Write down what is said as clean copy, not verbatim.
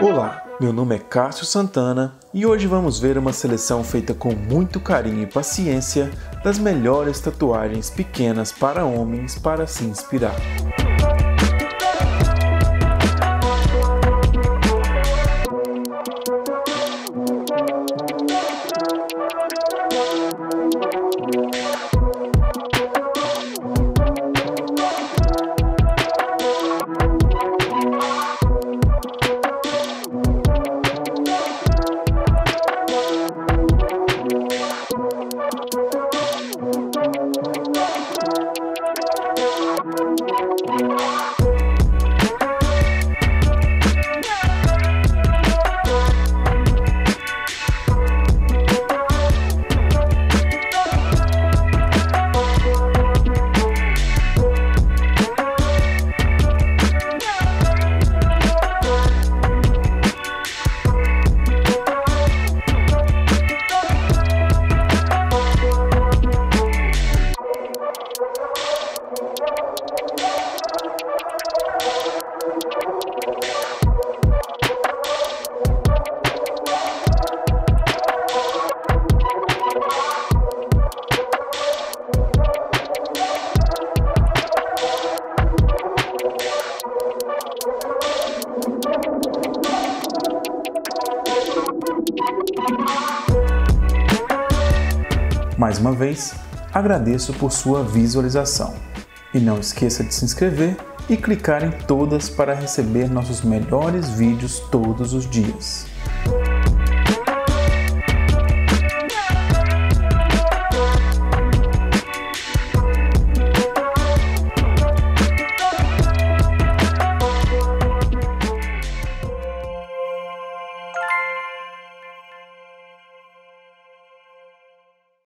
Olá, meu nome é Cássio Santana e hoje vamos ver uma seleção feita com muito carinho e paciência das melhores tatuagens pequenas para homens para se inspirar. Mais uma vez, agradeço por sua visualização e não esqueça de se inscrever e clicar em todas para receber nossos melhores vídeos todos os dias.